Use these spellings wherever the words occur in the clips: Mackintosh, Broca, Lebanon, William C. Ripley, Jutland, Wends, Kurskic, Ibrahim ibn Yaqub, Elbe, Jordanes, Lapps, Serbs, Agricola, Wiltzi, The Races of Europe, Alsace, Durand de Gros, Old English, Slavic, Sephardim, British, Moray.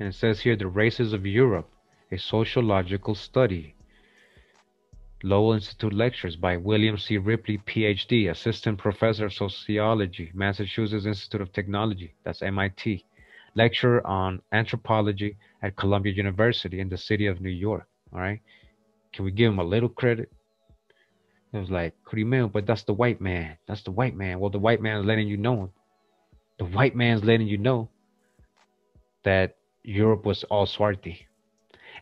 And it says here, the races of Europe, a sociological study. Lowell Institute Lectures by William C. Ripley, PhD, Assistant Professor of Sociology, Massachusetts Institute of Technology, that's MIT. Lecturer on Anthropology at Columbia University in the city of New York. All right. Can we give him a little credit? It was like, but that's the white man. That's the white man. Well, the white man is letting you know. The white man's letting you know that Europe was all swarthy.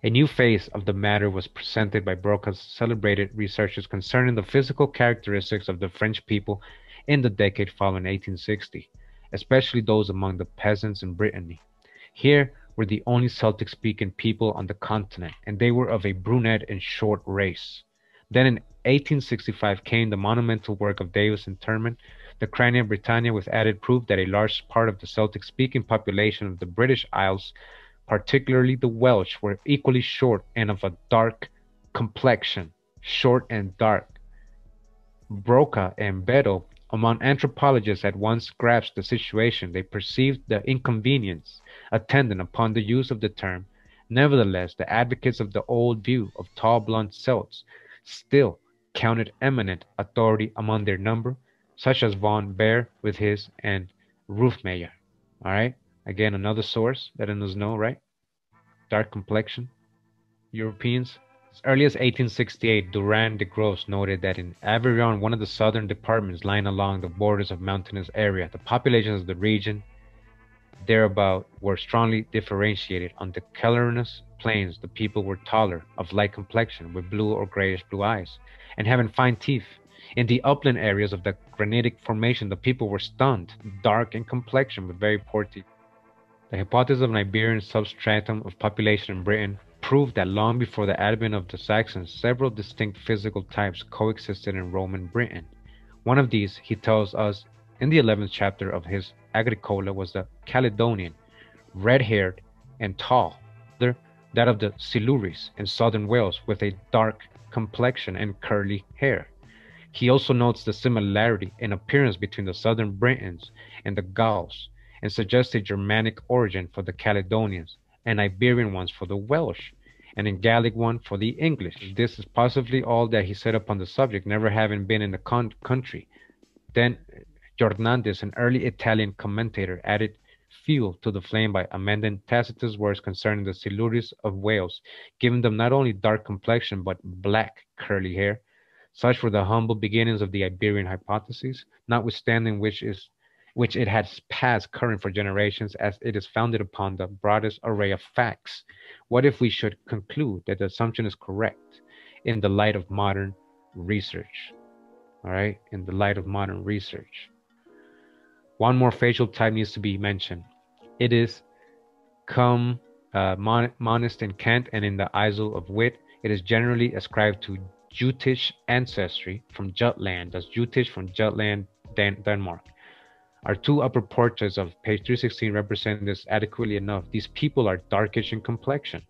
A new phase of the matter was presented by Broca's celebrated researches concerning the physical characteristics of the French people in the decade following 1860, especially those among the peasants in Brittany. Here were the only Celtic-speaking people on the continent, and they were of a brunette and short race. Then in 1865 came the monumental work of Davis and Turman, the Crania Britannia, with added proof that a large part of the Celtic-speaking population of the British Isles, particularly the Welsh, were equally short and of a dark complexion. Short and dark. Broca and Beddoe, among anthropoligists, at once grasped the situation. They perceived the inconvenience attendant upon the use of the term. Nevertheless, the advocates of the old view of tall blonde Celts still counted eminent authority among their number, such as von Baer with his, and Ruffmeyer. All right. Again, another source letting us know, right? Dark complexion, Europeans. As early as 1868, Durand de Gros noted that in Aveyron, one of the southern departments lying along the borders of mountainous area, the populations of the region thereabout were strongly differentiated. On the Caledonian plains, the people were taller, of light complexion, with blue or grayish blue eyes, and having fine teeth. In the upland areas of the granitic formation, the people were stunned, dark in complexion, with very poor teeth. The hypothesis of an Iberian substratum of population in Britain proved that long before the advent of the Saxons, several distinct physical types coexisted in Roman Britain. One of these, he tells us in the 11th chapter of his Agricola, was the Caledonian, red-haired and tall. That of the Silures in southern Wales, with a dark complexion and curly hair. He also notes the similarity in appearance between the southern Britons and the Gauls, and suggested Germanic origin for the Caledonians, and Iberian ones for the Welsh, and a Gallic one for the English. This is possibly all that he said upon the subject, never having been in the country. Then Jordanes, an early Italian commentator, added fuel to the flame by amending Tacitus' words concerning the Silures of Wales, giving them not only dark complexion, but black curly hair. Such were the humble beginnings of the Iberian hypothesis, notwithstanding which it has passed current for generations, as it is founded upon the broadest array of facts. What if we should conclude that the assumption is correct in the light of modern research? All right, in the light of modern research. One more facial type needs to be mentioned. It is monist in Kant and in the Isle of Wight. It is generally ascribed to Jutish ancestry from Jutland. That's Jutish from Jutland, Denmark. Our two upper portraits of page 316 represent this adequately enough. These people are darkish in complexion.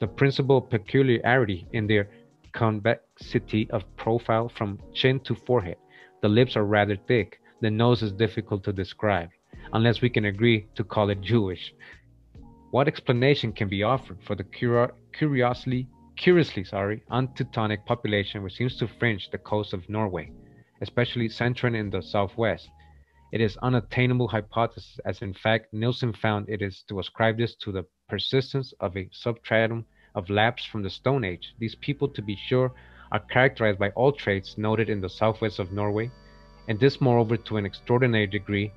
The principal peculiarity in their convexity of profile from chin to forehead. The lips are rather thick. The nose is difficult to describe, unless we can agree to call it Jewish. What explanation can be offered for the curiously un-Teutonic population which seems to fringe the coast of Norway, especially centering in the southwest? It is unattainable hypothesis, as in fact Nilsson found it is to ascribe this to the persistence of a substratum of Lapps from the Stone Age. These people, to be sure, are characterized by all traits noted in the southwest of Norway, and this moreover to an extraordinary degree.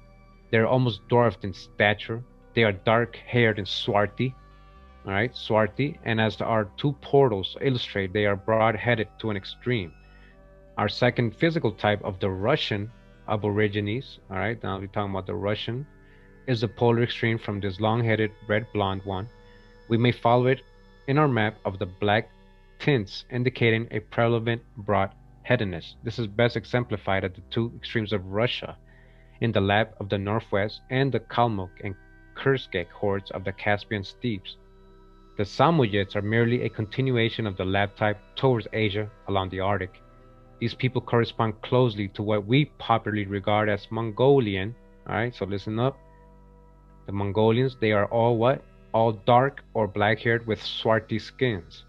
They are almost dwarfed in stature. They are dark-haired and swarthy, all right, swarthy, and as our two portals illustrate, they are broad-headed to an extreme. Our second physical type, of the Russian Aborigines, all right, now we're talking about the Russian, is the polar extreme from this long-headed red blonde one. We may follow it in our map of the black tints, indicating a prevalent broad-headedness. This is best exemplified at the two extremes of Russia, in the lap of the northwest, and the Kalmuk and Kurskic hordes of the Caspian steppes. The Samoyeds are merely a continuation of the lap type towards Asia along the Arctic. These people correspond closely to what we popularly regard as Mongolian. All right, so listen up. The Mongolians, they are all what? all dark or black-haired with swarthy skins.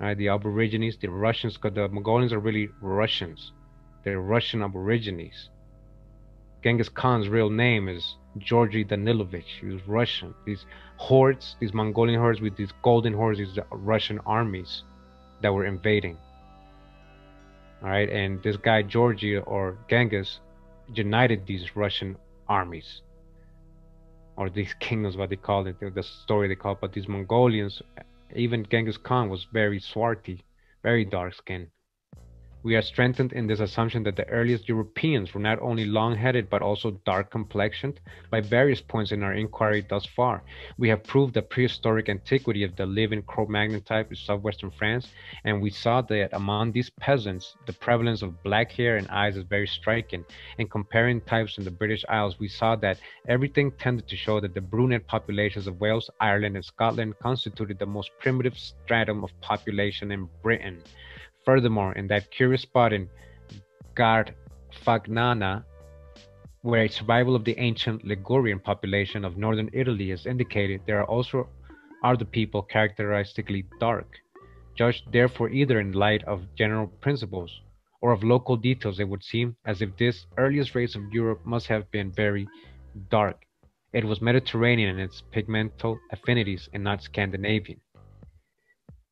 All right, the Aborigines, the Russians, because the Mongolians are really Russians. They're Russian Aborigines. Genghis Khan's real name is Georgi Danilovich. He was Russian. These hordes, these Mongolian hordes with these golden hordes, these Russian armies that were invading. All right, and this guy Georgi or Genghis united these Russian armies, or these kingdoms, what they call it, the story they call it. But these Mongolians, even Genghis Khan was very swarthy, very dark-skinned. We are strengthened in this assumption that the earliest Europeans were not only long-headed but also dark-complexioned. By various points in our inquiry thus far, we have proved the prehistoric antiquity of the living Cro-Magnon type in southwestern France, and we saw that among these peasants, the prevalence of black hair and eyes is very striking. In comparing types in the British Isles, we saw that everything tended to show that the brunette populations of Wales, Ireland, and Scotland constituted the most primitive stratum of population in Britain. Furthermore, in that curious spot in Garfagnana, where a survival of the ancient Ligurian population of northern Italy is indicated, there are also other people characteristically dark. Judged therefore either in light of general principles or of local details, it would seem as if this earliest race of Europe must have been very dark. It was Mediterranean in its pigmental affinities and not Scandinavian.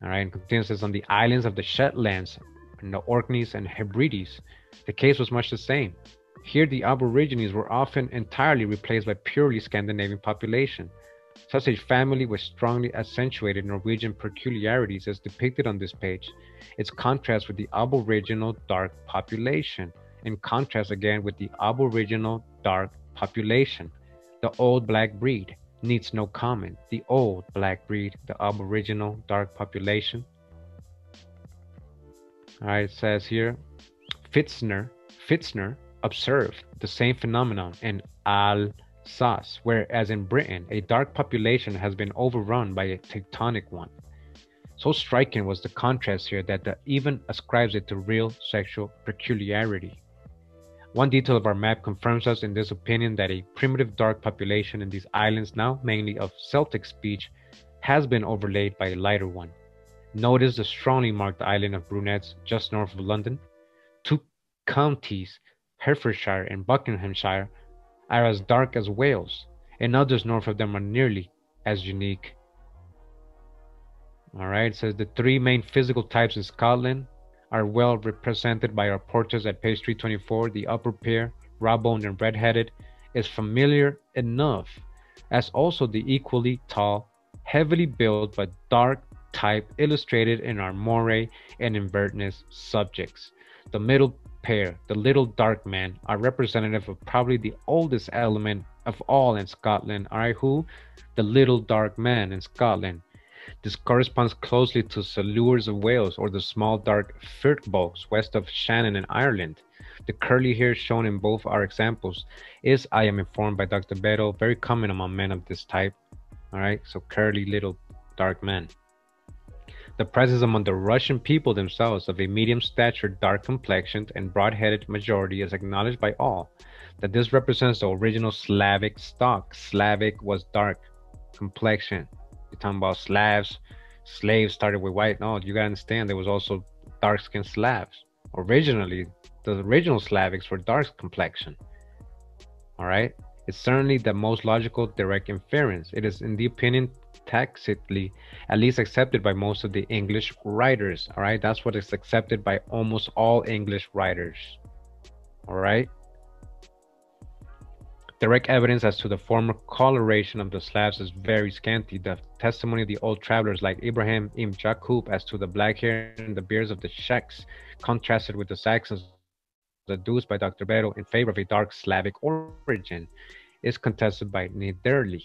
All right, and continues this, on the islands of the Shetlands, and the Orkneys and Hebrides, the case was much the same. Here the Aborigines were often entirely replaced by purely Scandinavian population. Such a family with strongly accentuated Norwegian peculiarities as depicted on this page. Its contrast with the aboriginal dark population. In contrast again with the aboriginal dark population. The old black breed needs no comment. The old black breed, the aboriginal dark population. All right, it says here, Fitzner observed the same phenomenon in Alsace, whereas in Britain, a dark population has been overrun by a Teutonic one. So striking was the contrast here that the even ascribes it to real sexual peculiarity. One detail of our map confirms us in this opinion that a primitive dark population in these islands, now mainly of Celtic speech, has been overlaid by a lighter one. Notice the strongly marked island of brunettes just north of London. Two counties, Herefordshire and Buckinghamshire, are as dark as Wales, and others north of them are nearly as unique. All right, it says the three main physical types in Scotland are well represented by our portraits at page 324. The upper pair, raw-boned and red-headed, is familiar enough, as also the equally tall, heavily built but dark type illustrated in our moray and Inverness subjects. The middle pair, the little dark man, are representative of probably the oldest element of all in Scotland. All right, who? The little dark man in Scotland. This corresponds closely to Silures of Wales, or the small dark firthbolgs west of Shannon in Ireland. The curly hair shown in both our examples is, I am informed by Dr. Beddoe, very common among men of this type. All right, so curly little dark men. The presence among the Russian people themselves of a medium-statured, dark-complexioned, and broad-headed majority is acknowledged by all. That this represents the original Slavic stock. Slavic was dark complexion. You're talking about Slavs, slaves started with white. No, you gotta understand there was also dark-skinned Slavs. Originally, the original Slavics were dark complexion. All right, it's certainly the most logical direct inference. It is, in the opinion, tacitly at least accepted by most of the English writers. All right, that's what is accepted by almost all English writers. All right. Direct evidence as to the former coloration of the Slavs is very scanty. The testimony of the old travelers like Ibrahim ibn Yaqub as to the black hair and the beards of the Czechs contrasted with the Saxons adduced by Dr. Beddoe in favor of a dark Slavic origin is contested by Nederli.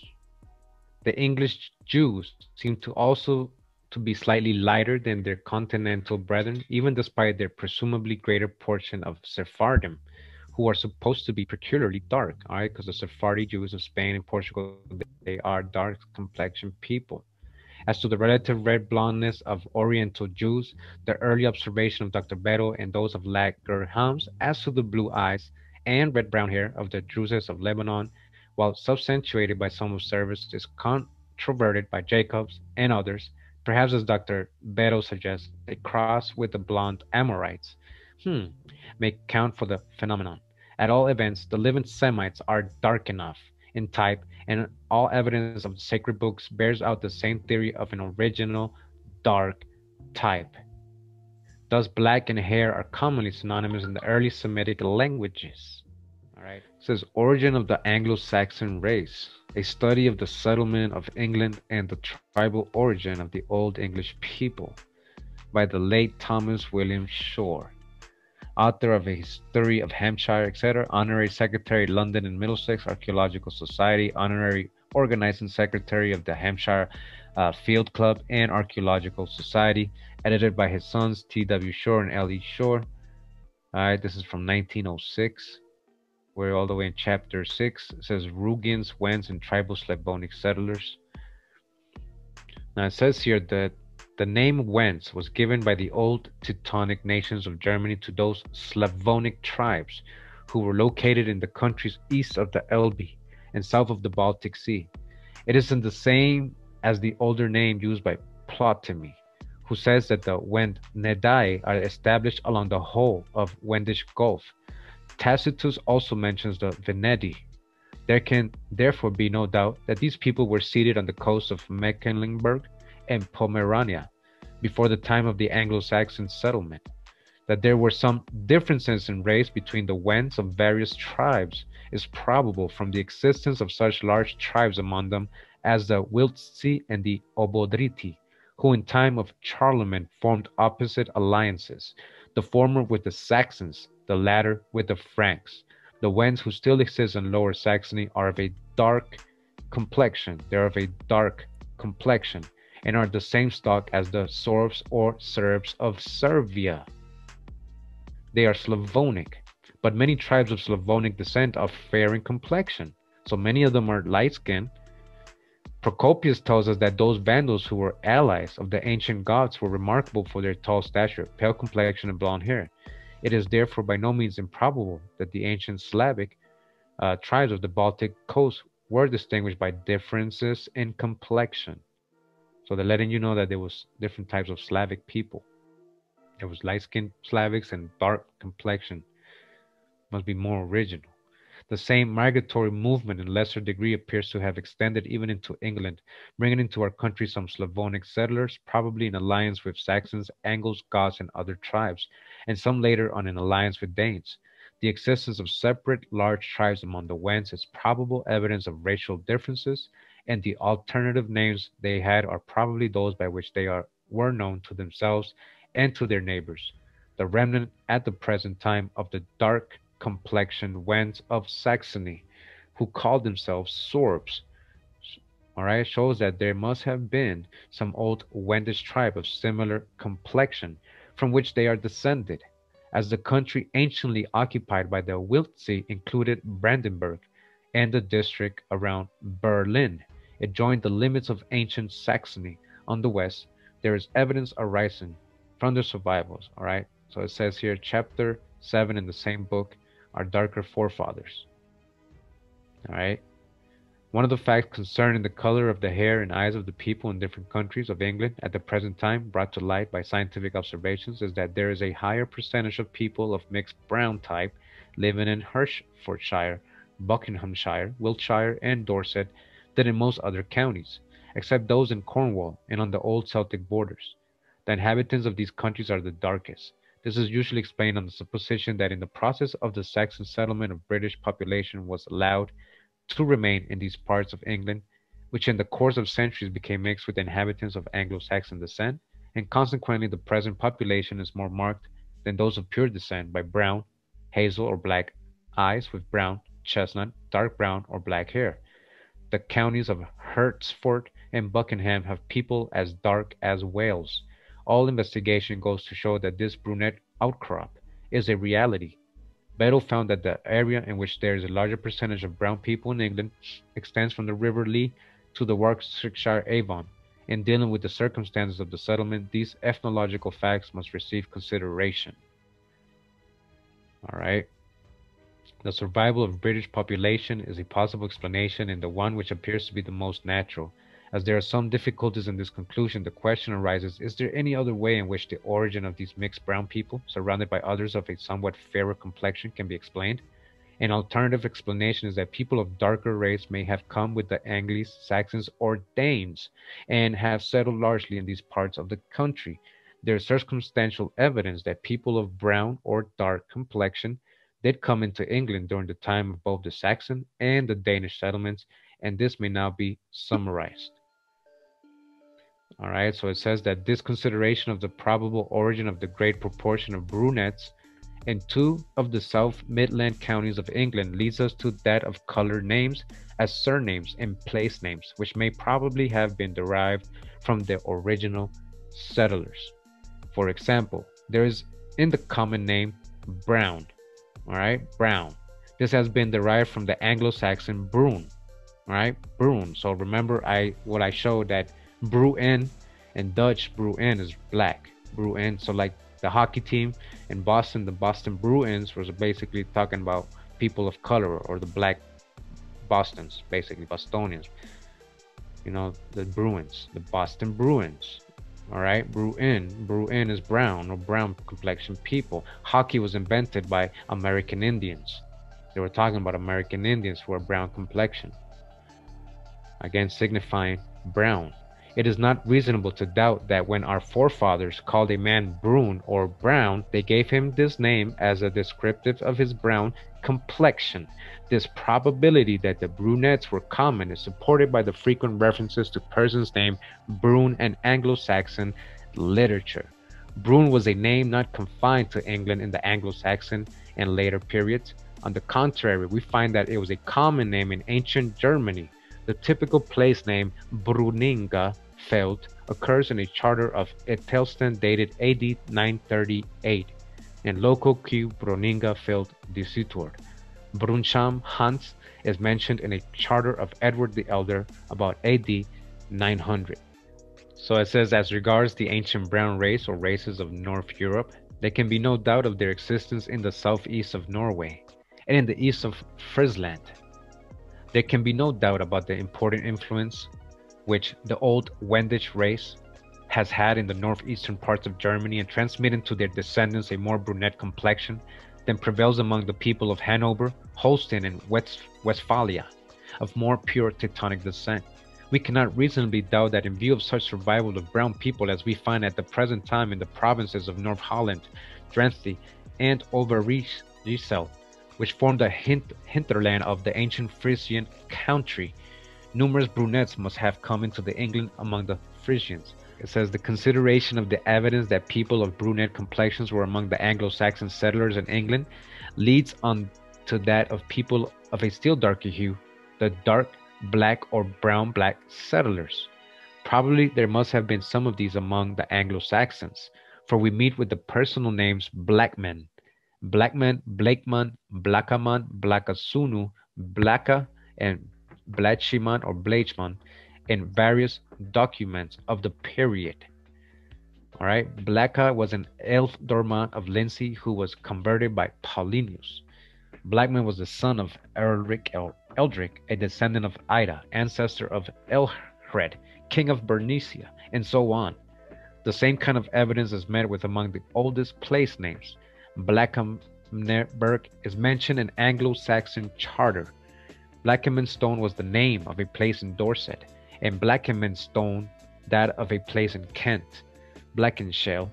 The English Jews seem to also to be slightly lighter than their continental brethren, even despite their presumably greater portion of Sephardim, who are supposed to be peculiarly dark, all right? Because the Sephardi Jews of Spain and Portugal, they are dark complexion people. As to the relative red blondness of Oriental Jews, the early observation of Dr. Beddoe and those of Lagerhams, as to the blue eyes and red brown hair of the Druses of Lebanon, while substantiated by some observers, is contrasted controverted by Jacobs and others, perhaps as Dr. Beddoe suggests, a cross with the blond Amorites, may count for the phenomenon. At all events, the living Semites are dark enough in type, and all evidence of the sacred books bears out the same theory of an original dark type. Thus, black and hair are commonly synonymous in the early Semitic languages. All right. It says, origin of the Anglo-Saxon race, a study of the settlement of England and the tribal origin of the Old English people, by the late Thomas William Shore, author of A History of Hampshire, etc., Honorary Secretary, London and Middlesex Archaeological Society, Honorary Organizing Secretary of the Hampshire Field Club and Archaeological Society, edited by his sons T.W. Shore and L.E. Shore. All right, this is from 1906. We're all the way in Chapter 6. It says Rugins, Wends, and Tribal Slavonic Settlers. Now it says here that the name Wends was given by the old Teutonic nations of Germany to those Slavonic tribes who were located in the countries east of the Elbe and south of the Baltic Sea. It isn't the same as the older name used by Ptolemy, who says that the Wendnedae are established along the whole of Wendish Gulf. Tacitus also mentions the Venedi. There can therefore be no doubt that these people were seated on the coast of Mecklenburg and Pomerania before the time of the Anglo-Saxon settlement, that there were some differences in race between the Wends of various tribes is probable from the existence of such large tribes among them as the Wiltzi and the Obodriti, who in time of Charlemagne formed opposite alliances, the former with the Saxons, the latter with the Franks. The Wends who still exist in Lower Saxony are of a dark complexion. They are of a dark complexion and are the same stock as the Sorbs or Serbs of Serbia. They are Slavonic, but many tribes of Slavonic descent are fair in complexion, so many of them are light-skinned. Procopius tells us that those Vandals who were allies of the ancient gods were remarkable for their tall stature, pale complexion, and blonde hair. It is therefore by no means improbable that the ancient Slavic tribes of the Baltic coast were distinguished by differences in complexion. So they're letting you know that there was different types of Slavic people. There was light-skinned Slavics and dark complexion. Must be more original. The same migratory movement in lesser degree appears to have extended even into England, bringing into our country some Slavonic settlers, probably in alliance with Saxons, Angles, Goths, and other tribes, and some later on in alliance with Danes. The existence of separate large tribes among the Wends is probable evidence of racial differences, and the alternative names they had are probably those by which they were known to themselves and to their neighbors. The remnant at the present time of the dark complexion Wends of Saxony, who called themselves Sorbs, all right, shows that there must have been some old Wendish tribe of similar complexion from which they are descended, as the country anciently occupied by the Wiltzi included Brandenburg and the district around Berlin. It joined the limits of ancient Saxony on the west. There is evidence arising from the survivals, all right? So it says here, chapter 7 in the same book, our darker forefathers. All right. One of the facts concerning the color of the hair and eyes of the people in different countries of England at the present time, brought to light by scientific observations, is that there is a higher percentage of people of mixed brown type living in Hertfordshire, Buckinghamshire, Wiltshire, and Dorset than in most other counties, except those in Cornwall and on the old Celtic borders. The inhabitants of these countries are the darkest. This is usually explained on the supposition that in the process of the Saxon settlement of British population was allowed to remain in these parts of England, which in the course of centuries became mixed with inhabitants of Anglo-Saxon descent, and consequently the present population is more marked than those of pure descent by brown, hazel, or black eyes with brown, chestnut, dark brown, or black hair. The counties of Hertford and Buckingham have people as dark as Wales. All investigation goes to show that this brunette outcrop is a reality. Beddoe found that the area in which there is a larger percentage of brown people in England extends from the River Lee to the Warwickshire Avon. In dealing with the circumstances of the settlement, these ethnological facts must receive consideration. All right. The survival of British population is a possible explanation, and the one which appears to be the most natural, As there are some difficulties in this conclusion, the question arises, is there any other way in which the origin of these mixed brown people, surrounded by others of a somewhat fairer complexion, can be explained? An alternative explanation is that people of darker race may have come with the Angles, Saxons, or Danes, and have settled largely in these parts of the country. There is circumstantial evidence that people of brown or dark complexion did come into England during the time of both the Saxon and the Danish settlements, and this may now be summarized. All right, so it says that this consideration of the probable origin of the great proportion of brunettes in two of the South Midland counties of England leads us to that of colored names as surnames and place names, which may probably have been derived from the original settlers. For example, there is in the common name Brown. All right, Brown. This has been derived from the Anglo-Saxon Brun. All right, Brun. So remember, I showed that Bruen and Dutch Bruen is black. Bruen. So like the hockey team in Boston, the Boston Bruins, was basically talking about people of color, or the black Bostons, basically Bostonians. You know, the Bruins, the Boston Bruins. All right, Bruin is brown, or brown complexion people. Hockey was invented by American Indians. They were talking about American Indians who are brown complexion, again signifying brown. It is not reasonable to doubt that when our forefathers called a man Brun or Brown, they gave him this name as a descriptive of his brown complexion. This probability that the brunettes were common is supported by the frequent references to persons named Brun in Anglo-Saxon literature. Brun was a name not confined to England in the Anglo-Saxon and later periods. On the contrary, we find that it was a common name in ancient Germany. The typical place name Bruninga Feld occurs in a charter of Æthelstan dated AD 938 in local Q Bruninga Feld de Siturt. Brunsham Hans is mentioned in a charter of Edward the Elder about AD 900. So it says, as regards the ancient brown race or races of North Europe, there can be no doubt of their existence in the southeast of Norway and in the east of Friesland. There can be no doubt about the important influence which the old Wendish race has had in the northeastern parts of Germany and transmitted to their descendants a more brunette complexion than prevails among the people of Hanover, Holstein, and Westphalia, of more pure Teutonic descent. We cannot reasonably doubt that in view of such survival of brown people as we find at the present time in the provinces of North Holland, Drenthe, and Overijssel, which formed the hinterland of the ancient Frisian country, numerous brunettes must have come into the England among the Frisians. It says the consideration of the evidence that people of brunette complexions were among the Anglo-Saxon settlers in England leads on to that of people of a still darker hue, the dark black or brown black settlers. Probably there must have been some of these among the Anglo-Saxons, for we meet with the personal names Blackmen, Blackman, Blakeman, Blackaman, Blackasunu, Blacka, and Blatchiman or Blachman in various documents of the period. All right, Blacka was an ealdorman of Lindsey who was converted by Paullinus. Blackman was the son of Eldric, a descendant of Ida, ancestor of Elhred, king of Bernicia, and so on. The same kind of evidence is met with among the oldest place names. Blackenberg is mentioned in Anglo-Saxon charter. Blackmanstone was the name of a place in Dorset, and Blackmanstone that of a place in Kent, Blackenshell.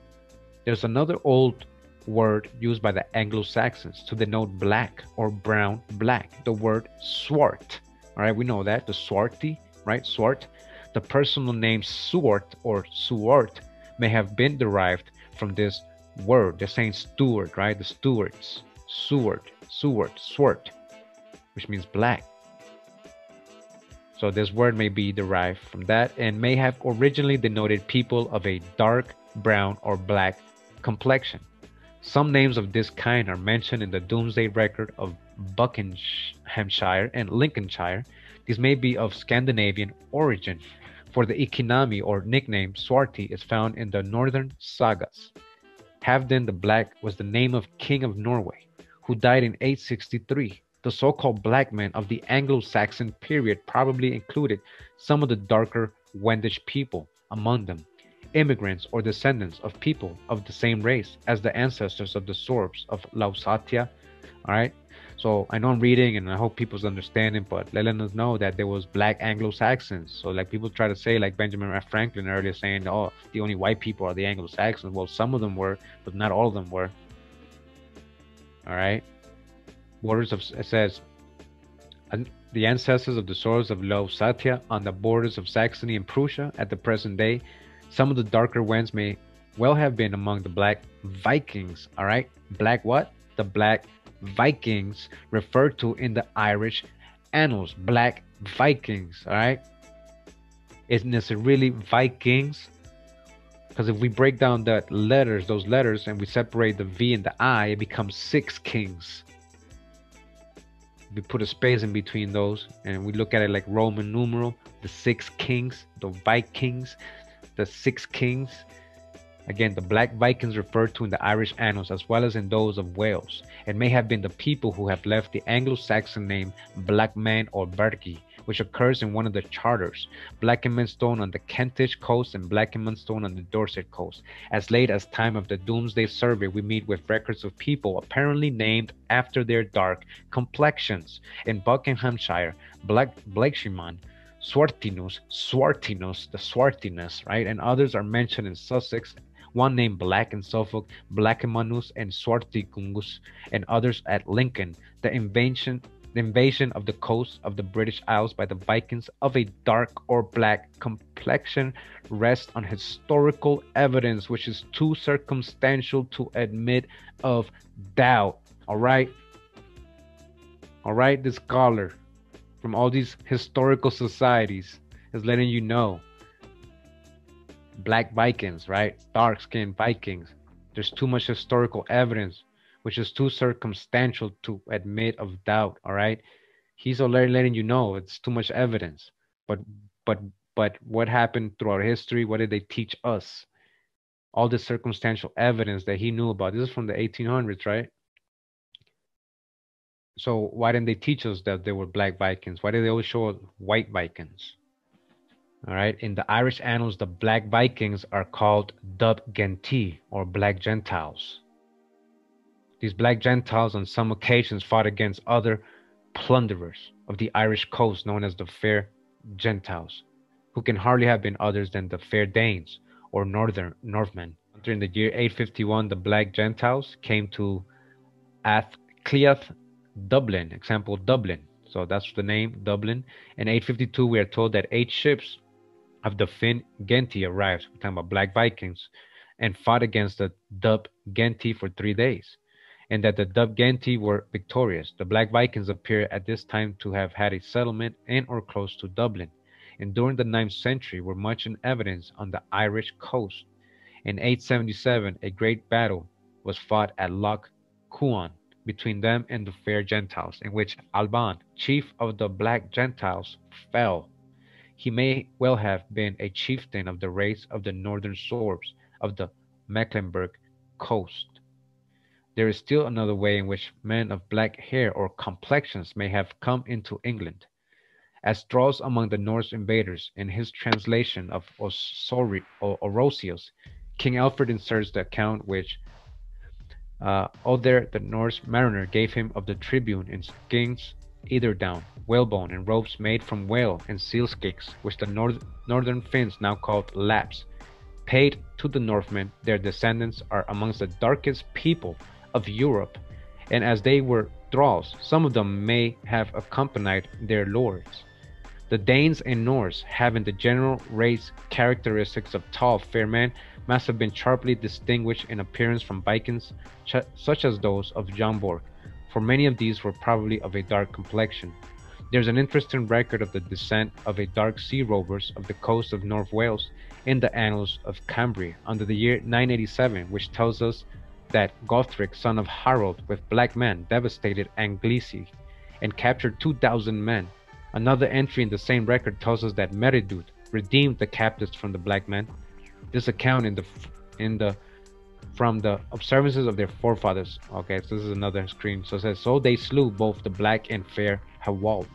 There's another old word used by the Anglo-Saxons to denote black or brown black, the word swart. All right, we know that, the swarty, right, swart. The personal name Swart or Suart may have been derived from this word. They're saying steward, right? The stewards, swart, which means black. So this word may be derived from that and may have originally denoted people of a dark brown or black complexion. Some names of this kind are mentioned in the Domesday record of Buckinghamshire and Lincolnshire. These may be of Scandinavian origin, for the ikonami or nickname Swarti is found in the northern sagas. Halfdan the Black was the name of King of Norway, who died in 863. The so-called black men of the Anglo-Saxon period probably included some of the darker Wendish people, among them immigrants or descendants of people of the same race as the ancestors of the Sorbs of Lausatia. All right, so I know I'm reading and I hope people's understanding, but letting us know that there was black Anglo-Saxons. So like people try to say, like Benjamin Franklin earlier saying, oh, the only white people are the Anglo-Saxons. Well, some of them were, but not all of them were. All right. Borders of, it says, the ancestors of the Sorbs of Lausatia on the borders of Saxony and Prussia at the present day. Some of the darker Wends may well have been among the black Vikings. All right. Black what? The black Vikings referred to in the Irish annals. Black Vikings. All right. Isn't this really Vikings? Because if we break down that letters, those letters, and we separate the V and the I, it becomes six kings. We put a space in between those and we look at it like Roman numeral, the six kings, the Vikings. The six kings, again, the black Vikings referred to in the Irish annals as well as in those of Wales. It may have been the people who have left the Anglo-Saxon name Black Man or Bergi, which occurs in one of the charters, Blackenman Stone on the Kentish coast and Blackenman Stone on the Dorset coast. As late as time of the Doomsday Survey, we meet with records of people apparently named after their dark complexions. In Buckinghamshire, Blackshiman, Swartinus, the Swartinus, right? And others are mentioned in Sussex, one named Black in Suffolk, Blackamanus and Swartigungus, and others at Lincoln. The invasion of the coast of the British Isles by the Vikings of a dark or black complexion rests on historical evidence, which is too circumstantial to admit of doubt. All right, this scholar from all these historical societies is letting you know black Vikings, right? Dark-skinned Vikings. There's too much historical evidence, which is too circumstantial to admit of doubt. All right, he's already letting you know it's too much evidence. But what happened throughout history? What did they teach us? All the circumstantial evidence that he knew about. This is from the 1800s, right? So why didn't they teach us that they were black Vikings? Why did they always show us white Vikings? All right. In the Irish annals, the black Vikings are called Dub Gentee or black Gentiles. These black Gentiles on some occasions fought against other plunderers of the Irish coast known as the Fair Gentiles, who can hardly have been others than the Fair Danes or Northmen. During the year 851, the black Gentiles came to Athcliath, Dublin, example Dublin, so that's the name Dublin. In 852, we are told that 8 ships of the Finn Gentee arrived, we're talking about black Vikings, and fought against the Dub Gentee for 3 days, and that the Dub Gentee were victorious. The black Vikings appear at this time to have had a settlement in or close to Dublin, and during the 9th century were much in evidence on the Irish coast. In 877, a great battle was fought at Loch Cuan between them and the Fair Gentiles, in which Alban, chief of the black Gentiles, fell. He may well have been a chieftain of the race of the northern Sorbs of the Mecklenburg coast. There is still another way in which men of black hair or complexions may have come into England. As Strauss among the Norse invaders, in his translation of Orosius, King Alfred inserts the account which Othere, the Norse mariner, gave him of the tribune in skins either down, whalebone, and ropes made from whale and seal skicks, which the northern Finns, now called Lapps, paid to the Northmen. Their descendants are amongst the darkest people of Europe, and as they were thralls, some of them may have accompanied their lords. The Danes and Norse, having the general race characteristics of tall, fair men, must have been sharply distinguished in appearance from Vikings such as those of Jomborg, for many of these were probably of a dark complexion. There's an interesting record of the descent of a dark sea rovers of the coast of North Wales in the annals of Cambria under the year 987, which tells us that Gothric, son of Harold, with black men, devastated Anglesey and captured 2,000 men. Another entry in the same record tells us that Meredudd redeemed the captives from the black men. This account from the observances of their forefathers. Okay, so this is another screen. So it says, so they slew both the black and fair Hawalt,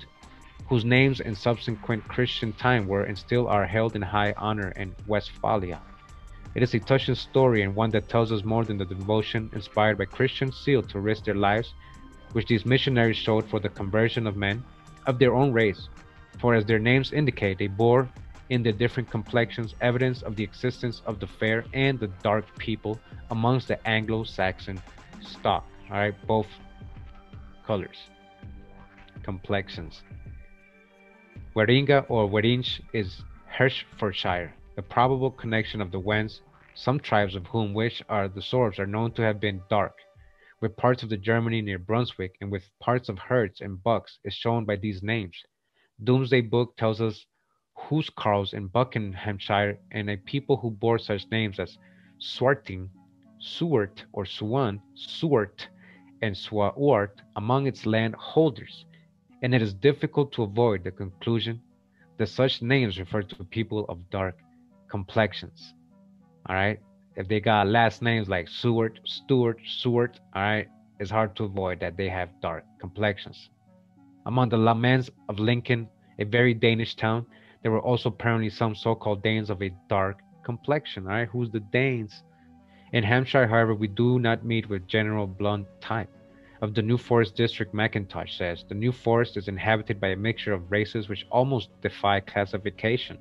whose names in subsequent Christian time were and still are held in high honor in Westphalia. It is a touching story, and one that tells us more than the devotion inspired by Christians zeal to risk their lives, which these missionaries showed for the conversion of men of their own race, for as their names indicate, they bore in their different complexions evidence of the existence of the fair and the dark people amongst the Anglo-Saxon stock. All right, both colors, complexions. Weringa or Werinch is Hertfordshire. The probable connection of the Wends, some tribes of whom which are the Sorbs, are known to have been dark, with parts of the Germany near Brunswick and with parts of herds and bucks, is shown by these names. Doomsday Book tells us whose carles in Buckinghamshire and a people who bore such names as Swarting, Suart or Suan, Suart, and Suauart among its land holders, and it is difficult to avoid the conclusion that such names refer to people of dark complexions. All right, if they got last names like Seward, Stewart, Seward, all right, it's hard to avoid that they have dark complexions. Among the Lamens of Lincoln, a very Danish town, there were also apparently some so-called Danes of a dark complexion. All right, who's the Danes? In Hampshire, however, we do not meet with general blonde type. Of the New Forest district, Mackintosh says, the New Forest is inhabited by a mixture of races which almost defy classification.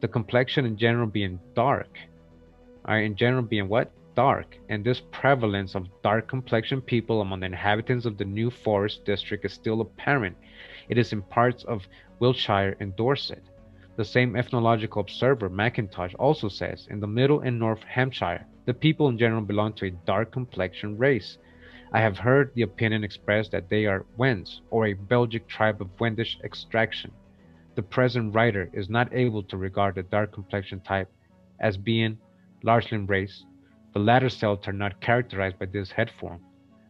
The complexion in general being dark, dark, and this prevalence of dark complexion people among the inhabitants of the New Forest district is still apparent. It is in parts of Wiltshire and Dorset. The same ethnological observer, Mackintosh, also says, in the Middle and North Hampshire, the people in general belong to a dark complexion race. I have heard the opinion expressed that they are Wends, or a Belgic tribe of Wendish extraction. The present writer is not able to regard the dark complexion type as being largely embraced. The latter cells are not characterized by this head form.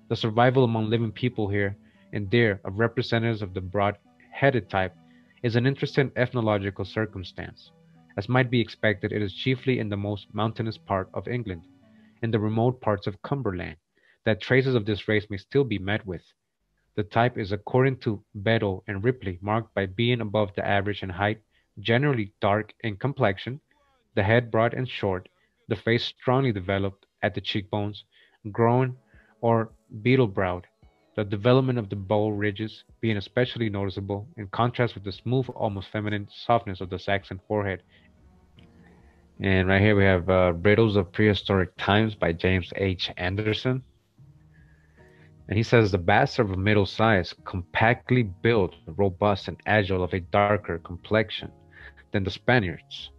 The survival among living people here and there of representatives of the broad-headed type is an interesting ethnological circumstance. As might be expected, it is chiefly in the most mountainous part of England, in the remote parts of Cumberland, that traces of this race may still be met with. The type is, according to Beddoe and Ripley, marked by being above the average in height, generally dark in complexion, the head broad and short, the face strongly developed at the cheekbones, grown or beetle-browed, the development of the bowl ridges being especially noticeable in contrast with the smooth, almost feminine softness of the Saxon forehead. And right here we have Riddles of Prehistoric Times by James H. Anderson. And he says, the bastard of middle size, compactly built, robust and agile, of a darker complexion than the Spaniards.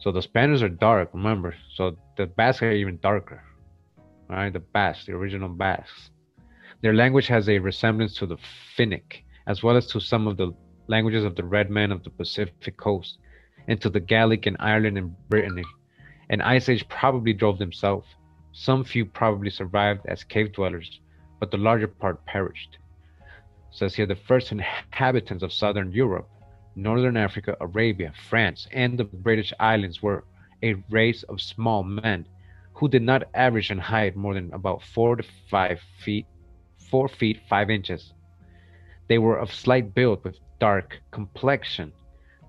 So the Spaniards are dark, remember. So the Basques are even darker. All right, the Basques, the original Basques. Their language has a resemblance to the Finnic, as well as to some of the languages of the red men of the Pacific coast, and to the Gaelic in Ireland and Brittany. An ice age probably drove them south. Some few probably survived as cave dwellers, but the larger part perished. It says here, the first inhabitants of southern Europe, northern Africa, Arabia, France, and the British Islands were a race of small men who did not average in height more than about 4 feet 5 inches. They were of slight build with dark complexion.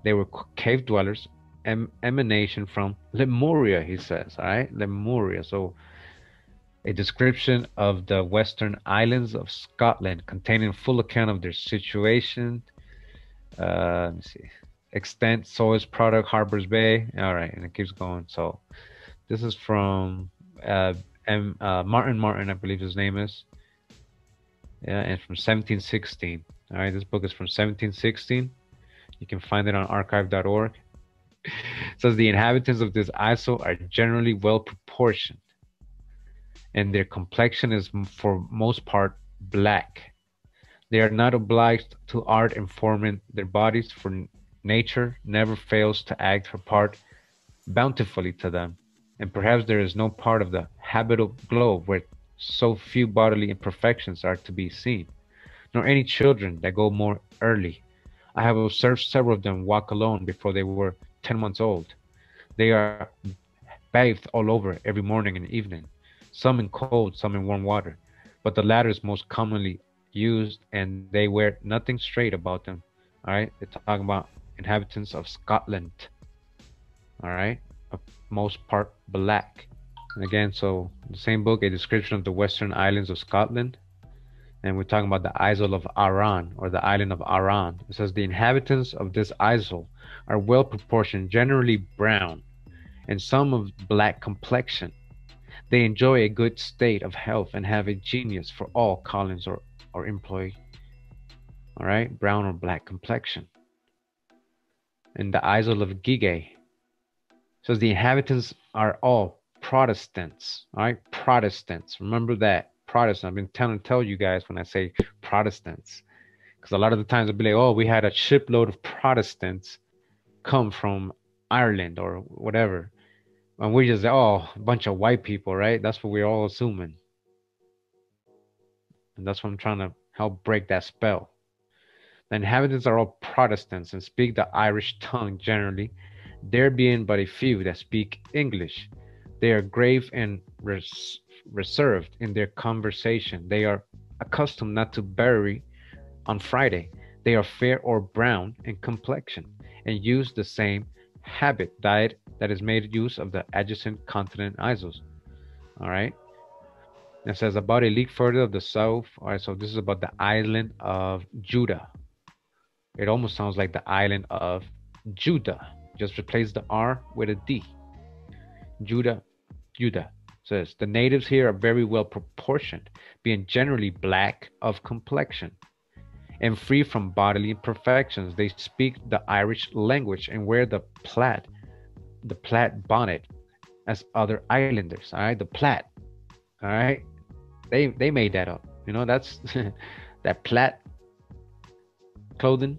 They were cave dwellers, emanation from Lemuria, he says. All right, Lemuria. So a description of the western islands of Scotland, containing full account of their situation, let me see, extent, soils, product, Harper's Bay. All right, and it keeps going. So this is from Martin, I believe his name is. Yeah, and from 1716. All right, this book is from 1716. You can find it on archive.org. It says the inhabitants of this isle are generally well proportioned, and their complexion is for most part black. They are not obliged to art in forming their bodies, for nature never fails to act her part bountifully to them, and perhaps there is no part of the habitable globe where so few bodily imperfections are to be seen, nor any children that go more early. I have observed several of them walk alone before they were 10 months old. They are bathed all over every morning and evening, some in cold, some in warm water, but the latter is most commonly used, and they wear nothing straight about them, All right, they're talking about inhabitants of Scotland. All right, of most part black. And again, so the same book, a description of the western islands of Scotland. And we're talking about the Isle of Aran, or the island of Aran. It says the inhabitants of this isle are well proportioned, generally brown, and some of black complexion. They enjoy a good state of health and have a genius for all callings or employ. All right, brown or black complexion. In the Isle of Gige, says the inhabitants are all Protestants. All right, Protestants. Remember that. Protestant. I've been tell you guys when I say Protestants, because a lot of the times I'll be like, oh, we had a shipload of Protestants come from Ireland or whatever, and we just, oh, a bunch of white people, right? That's what we're all assuming, and that's what I'm trying to help break that spell. The inhabitants are all Protestants and speak the Irish tongue generally, there being but a few that speak English. They are grave and reserved in their conversation. They are accustomed not to bury on Friday. They are fair or brown in complexion and use the same habit diet that is made use of the adjacent continent isles. All right, it says about a league further of the south. All right, so this is about the island of Judah. It almost sounds like the island of Judah, just replace the R with a D. Judah. Says the natives here are very well proportioned, being generally black of complexion and free from bodily imperfections. They speak the Irish language and wear the plaid bonnet as other islanders. All right, the plaid. All right, they made that up. You know, that's that plaid clothing.